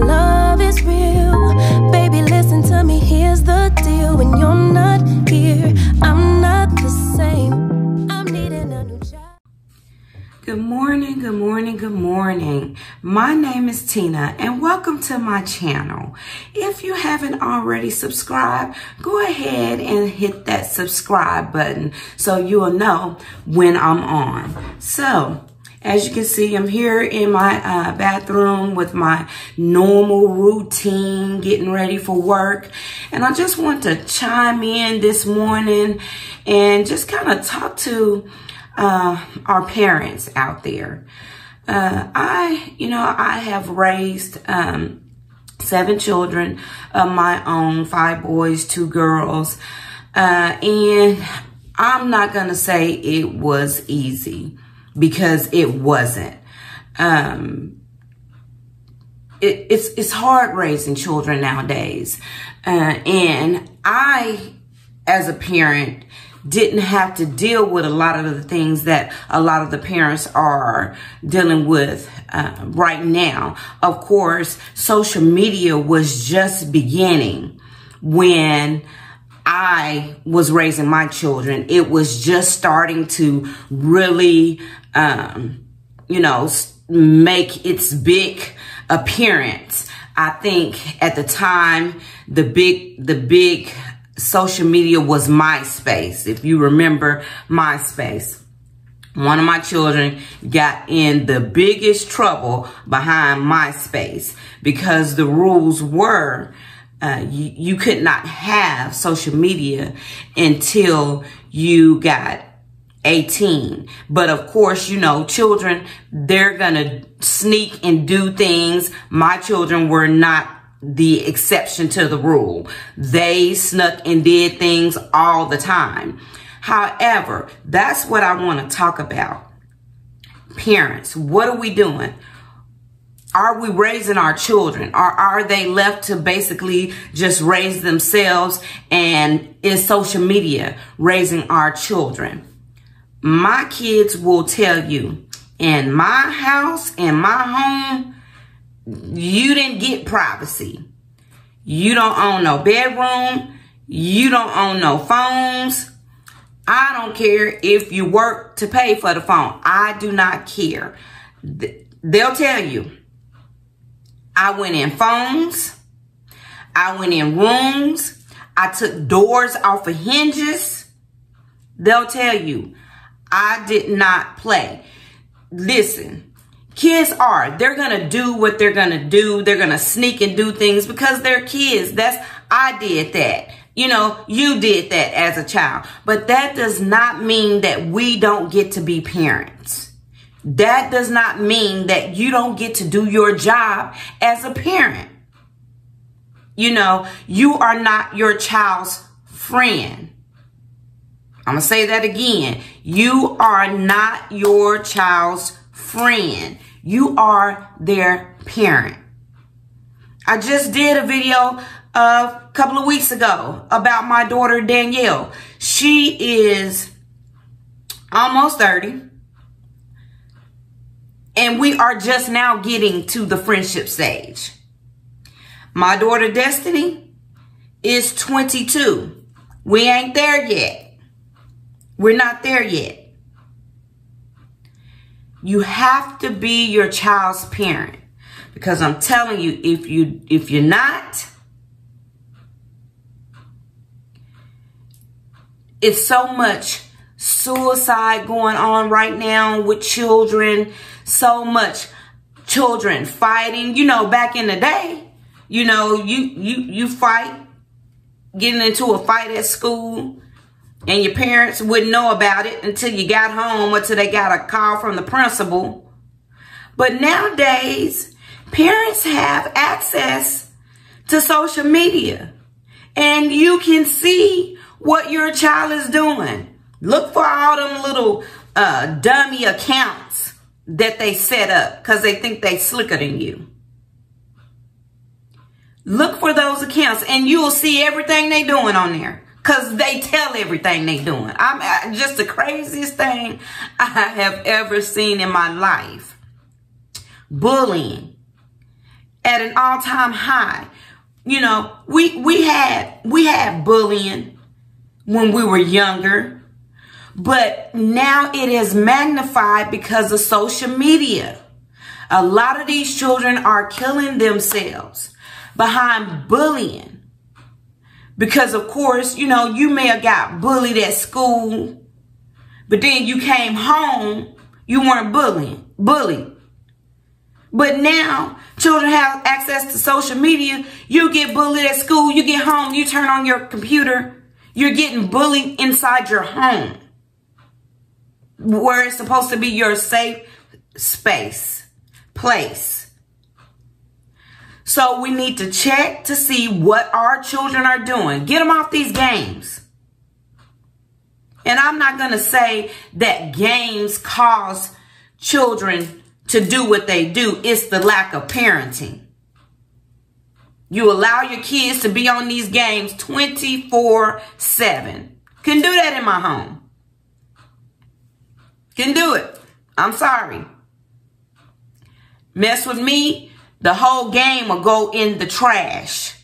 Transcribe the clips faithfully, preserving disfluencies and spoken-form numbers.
my love is real. Baby, listen to me, here's the deal. When you're not here, I'm not the same. I'm needing a new job. Good morning, good morning, good morning. My name is Tina and welcome to my channel. If you haven't already subscribed, go ahead and hit that subscribe button so you'll know when I'm on. So, as you can see, I'm here in my uh, bathroom with my normal routine, getting ready for work. And I just want to chime in this morning and just kind of talk to uh, our parents out there. Uh, I, you know, I have raised um, seven children of my own, five boys, two girls. Uh, and I'm not going to say it was easy, because it wasn't. Um, it, it's it's hard raising children nowadays. Uh, and I, as a parent, didn't have to deal with a lot of the things that a lot of the parents are dealing with uh, right now. Of course, social media was just beginning when I was raising my children. It was just starting to really, um, you know, make its big appearance. I think at the time, the big, the big social media was MySpace. If you remember MySpace, one of my children got in the biggest trouble behind MySpace because the rules were, Uh, you, you could not have social media until you got eighteen. But of course, you know, children, they're going to sneak and do things. My children were not the exception to the rule. They snuck and did things all the time. However, that's what I want to talk about. Parents, what are we doing? Are we raising our children, or are they left to basically just raise themselves, and is social media raising our children? My kids will tell you, in my house, in my home, you didn't get privacy. You don't own no bedroom. You don't own no phones. I don't care if you work to pay for the phone. I do not care. They'll tell you. I went in phones, I went in rooms, I took doors off of hinges. They'll tell you, I did not play. Listen, kids are, they're gonna do what they're gonna do. They're gonna sneak and do things because they're kids. That's, I did that. You know, you did that as a child. But that does not mean that we don't get to be parents. That does not mean that you don't get to do your job as a parent. You know, you are not your child's friend. I'm going to say that again. You are not your child's friend. You are their parent. I just did a video a couple of weeks ago about my daughter, Danielle. She is almost thirty. And we are just now getting to the friendship stage. My daughter Destiny is twenty-two. We ain't there yet. We're not there yet. You have to be your child's parent, because I'm telling you, if you if you're not, it's so much suicide going on right now with children. So much children fighting. You know, back in the day, you know, you, you, you fight, getting into a fight at school, and your parents wouldn't know about it until you got home or until they got a call from the principal. But nowadays, parents have access to social media, and you can see what your child is doing. Look for all them little uh, dummy accounts that they set up because they think they slicker than you. Look for those accounts and you'll see everything they doing on there, because they tell everything they doing. I'm I, just the craziest thing I have ever seen in my life. Bullying. at an all-time high. You know, we we had we had bullying when we were younger, but now it is magnified because of social media. A lot of these children are killing themselves behind bullying. Because, of course, you know, you may have got bullied at school, but then you came home, you weren't bullying, bullied. But now children have access to social media. You get bullied at school, you get home, you turn on your computer, you're getting bullied inside your home, where it's supposed to be your safe space, place. So we need to check to see what our children are doing. Get them off these games. And I'm not going to say that games cause children to do what they do. It's the lack of parenting. You allow your kids to be on these games twenty-four seven. Can do that in my home. Can do it. I'm sorry. Mess with me, the whole game will go in the trash.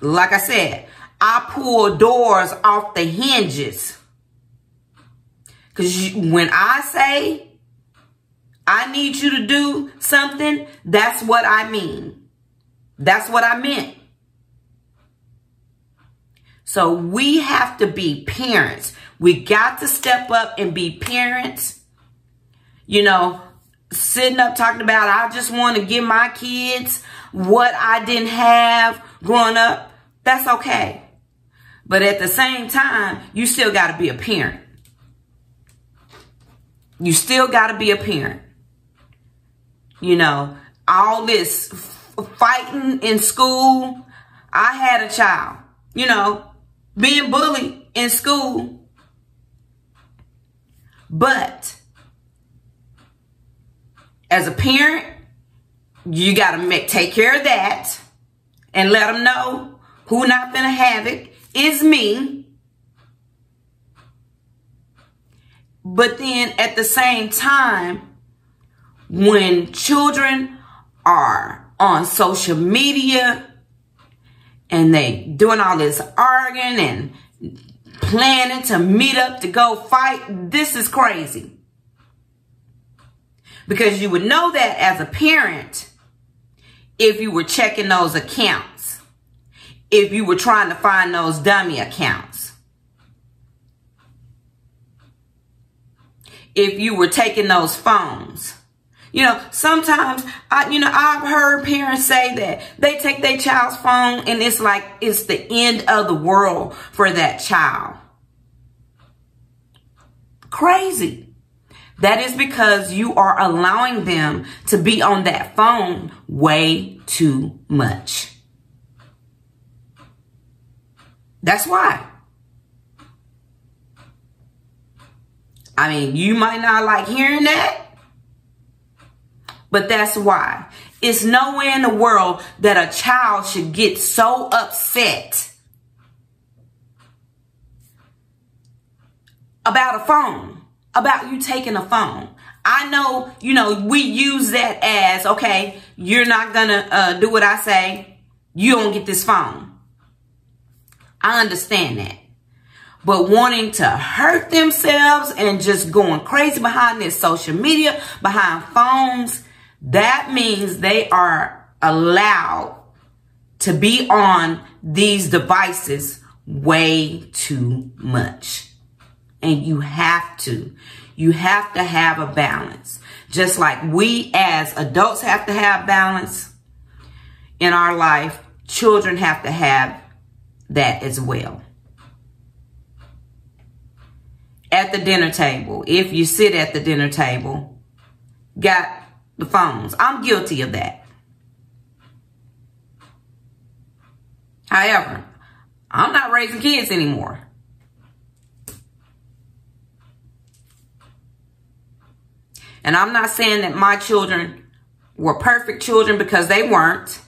Like I said, I pull doors off the hinges. Because when I say I need you to do something, that's what I mean. That's what I meant. So we have to be parents. We got to step up and be parents. You know, sitting up talking about, I just want to give my kids what I didn't have growing up. That's okay. But at the same time, you still got to be a parent. You still got to be a parent. You know, all this fighting in school. I had a child, you know, being bullied in school. But as a parent, you got to make, take care of that and let them know who not gonna have it is me. But then at the same time, when children are on social media and they doing all this arguing and planning to meet up to go fight, this is crazy. Because you would know that as a parent if you were checking those accounts, if you were trying to find those dummy accounts. If you were taking those phones, you know, sometimes I, you know, I've heard parents say that they take their child's phone and it's like it's the end of the world for that child. Crazy. That is because you are allowing them to be on that phone way too much. That's why. I mean, you might not like hearing that, but that's why. It's nowhere in the world that a child should get so upset about a phone, about you taking a phone. I know, you know, we use that as, okay, you're not going to uh, do what I say. You don't get this phone. I understand that. But wanting to hurt themselves and just going crazy behind their social media, behind phones, that means they are allowed to be on these devices way too much. And you have to. You have to have a balance. Just like we as adults have to have balance in our life, children have to have that as well. At the dinner table, if you sit at the dinner table, got the phones. I'm guilty of that. However, I'm not raising kids anymore. And I'm not saying that my children were perfect children, because they weren't.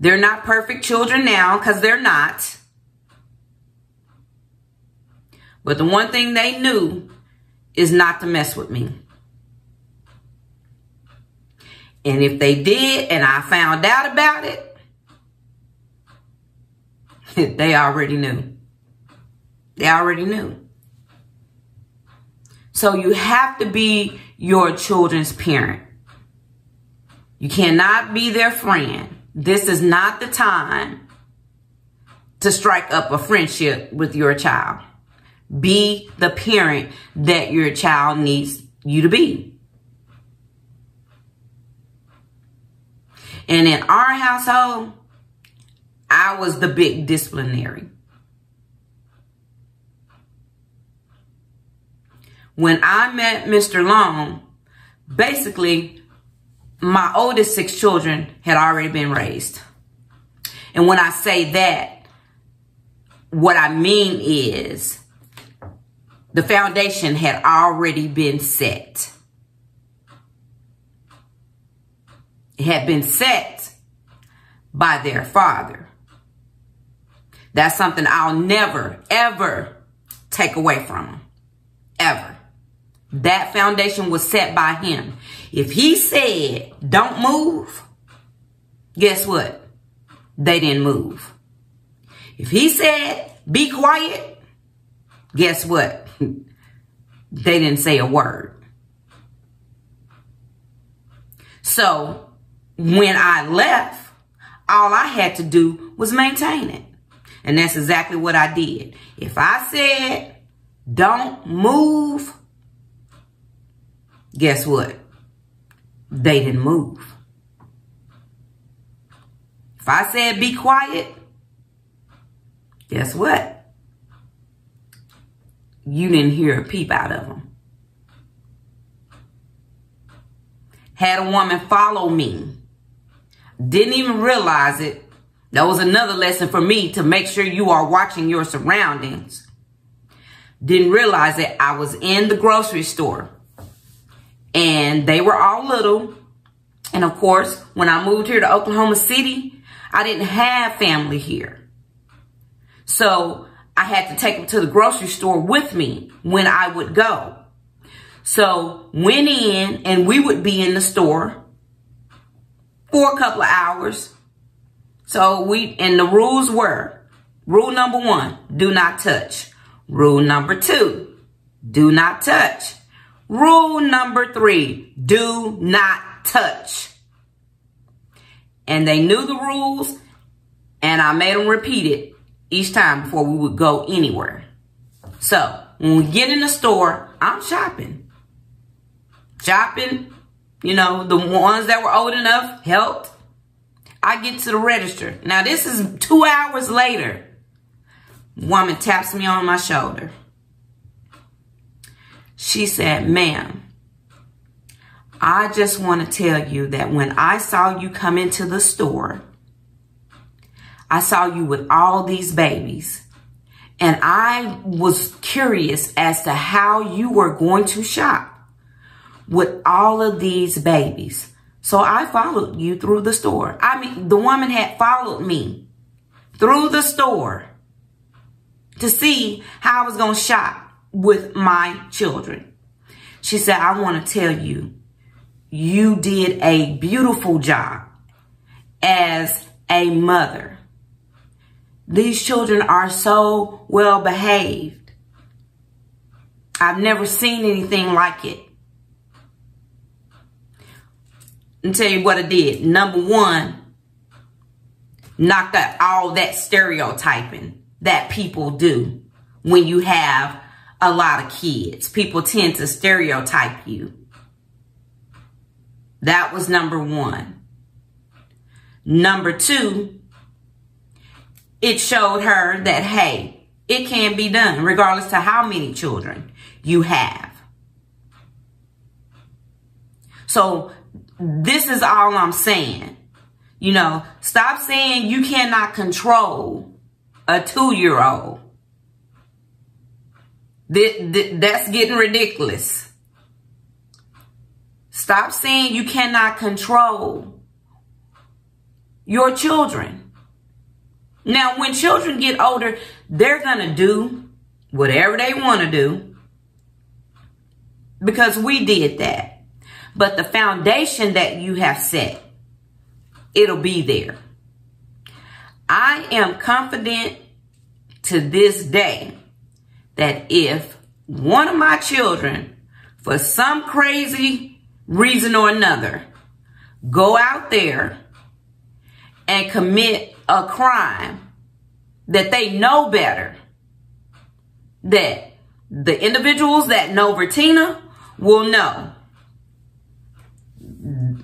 They're not perfect children now, because they're not. But the one thing they knew is not to mess with me. And if they did and I found out about it, they already knew. They already knew. So you have to be your children's parent. You cannot be their friend. This is not the time to strike up a friendship with your child. Be the parent that your child needs you to be. And in our household, I was the big disciplinary. When I met Mister Long, basically, my oldest six children had already been raised. And when I say that, what I mean is the foundation had already been set. It had been set by their father. That's something I'll never, ever take away from them. Ever. That foundation was set by him. If he said, don't move, guess what? They didn't move. If he said, be quiet, guess what? They didn't say a word. So when I left, all I had to do was maintain it. And that's exactly what I did. If I said, don't move, guess what? They didn't move. If I said be quiet, guess what? You didn't hear a peep out of them. Had a woman follow me. Didn't even realize it. That was another lesson for me, to make sure you are watching your surroundings. Didn't realize that I was in the grocery store. And they were all little. And of course, when I moved here to Oklahoma City, I didn't have family here. So I had to take them to the grocery store with me when I would go. So went in and we would be in the store for a couple of hours. So we, and the rules were, rule number one, do not touch. Rule number two, do not touch. Rule number three, do not touch. And they knew the rules, and I made them repeat it each time before we would go anywhere. So when we get in the store, I'm shopping. Shopping, you know, the ones that were old enough helped. I get to the register. Now this is two hours later. Woman taps me on my shoulder. She said, ma'am, I just want to tell you that when I saw you come into the store, I saw you with all these babies, and I was curious as to how you were going to shop with all of these babies. So I followed you through the store. I mean, the woman had followed me through the store to see how I was going to shop with my children. She said, I want to tell you, you did a beautiful job as a mother. These children are so well behaved. I've never seen anything like it. I'll tell you what I did. Number one, knocked out all that stereotyping that people do when you have a lot of kids. People tend to stereotype you. That was number one. Number two, it showed her that, hey, it can be done regardless to how many children you have. So this is all I'm saying. You know, stop saying you cannot control a two-year-old. That's getting ridiculous. Stop saying you cannot control your children. Now, when children get older, they're going to do whatever they want to do, because we did that. But the foundation that you have set, it'll be there. I am confident to this day that if one of my children, for some crazy reason or another, go out there and commit a crime that they know better, that the individuals that know Vertina will know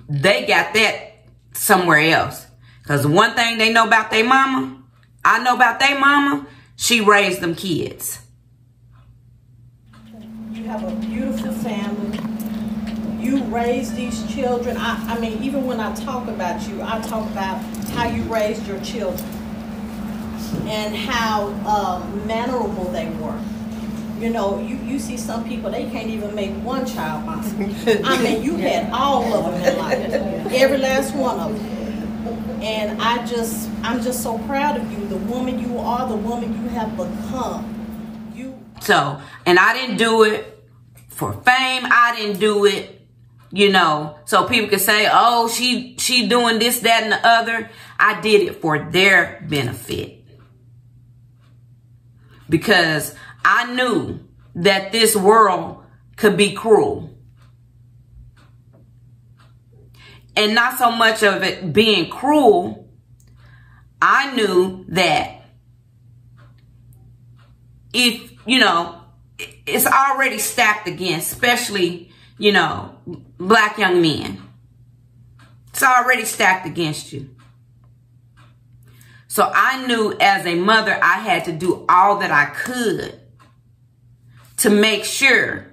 they got that somewhere else. Because one thing they know about their mama, I know about their mama, she raised them kids. You have a beautiful family. You raised these children. I, I mean, even when I talk about you, I talk about how you raised your children and how uh, mannerable they were. You know, you, you see some people, they can't even make one child possible. I mean, you had all of them in life, every last one of them. And I just, I'm just so proud of you, the woman you are, the woman you have become. You. So, and I didn't do it for fame. I didn't do it, you know, so people could say, oh, she, she doing this, that, and the other. I did it for their benefit. Because I knew that this world could be cruel. And not so much of it being cruel, I knew that if, you know, it's already stacked against, especially, you know, black young men. It's already stacked against you. So I knew as a mother, I had to do all that I could to make sure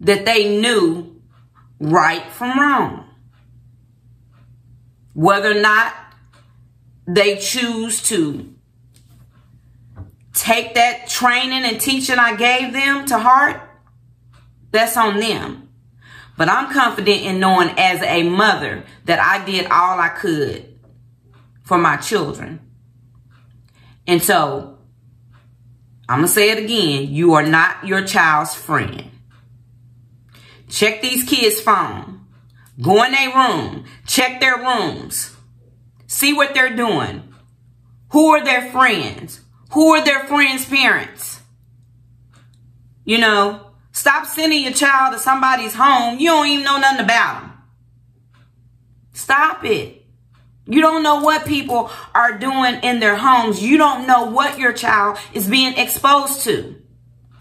that they knew right from wrong. Whether or not they choose to take that training and teaching I gave them to heart, that's on them. But I'm confident in knowing as a mother that I did all I could for my children. And so, I'm going to say it again, you are not your child's friend. Check these kids' phones. Go in their room, check their rooms, see what they're doing. Who are their friends? Who are their friends' parents? You know, stop sending your child to somebody's home. You don't even know nothing about them. Stop it. You don't know what people are doing in their homes. You don't know what your child is being exposed to.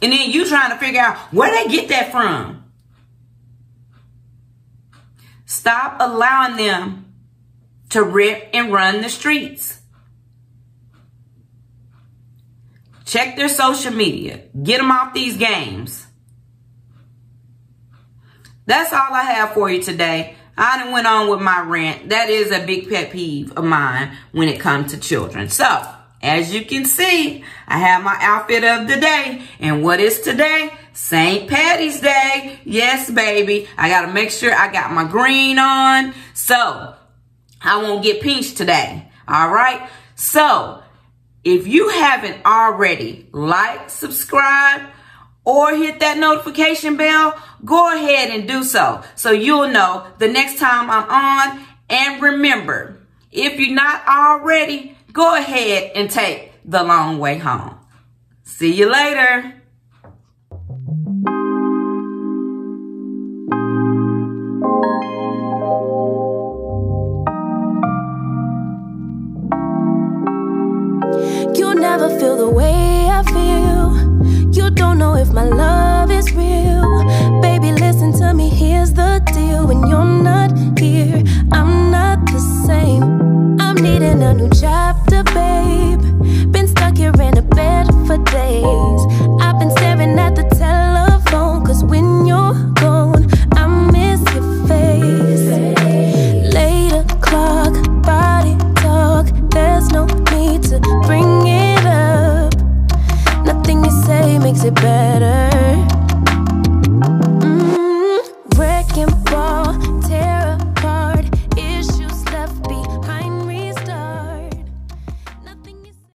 And then you trying to figure out where they get that from. Stop allowing them to rip and run the streets. Check their social media. Get them off these games. That's all I have for you today. I done went on with my rant. That is a big pet peeve of mine when it comes to children. So, as you can see, I have my outfit of the day. And what is today? Saint Patty's Day. Yes, baby. I got to make sure I got my green on. So, I won't get pinched today. All right? So, if you haven't already, like, subscribe, or hit that notification bell, go ahead and do so. So, you'll know the next time I'm on. And remember, if you're not already, go ahead and take the long way home. See you later. Feel the way